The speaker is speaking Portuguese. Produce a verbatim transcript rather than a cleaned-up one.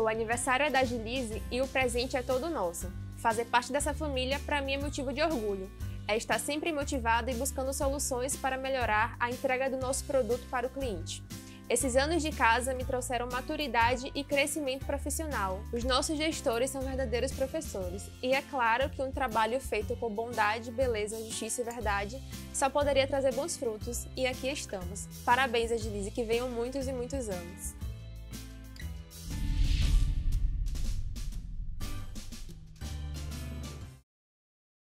O aniversário é da Agilize e o presente é todo nosso. Fazer parte dessa família para mim é motivo de orgulho. É estar sempre motivada e buscando soluções para melhorar a entrega do nosso produto para o cliente. Esses anos de casa me trouxeram maturidade e crescimento profissional. Os nossos gestores são verdadeiros professores e é claro que um trabalho feito com bondade, beleza, justiça e verdade só poderia trazer bons frutos e aqui estamos. Parabéns, Agilize, que venham muitos e muitos anos.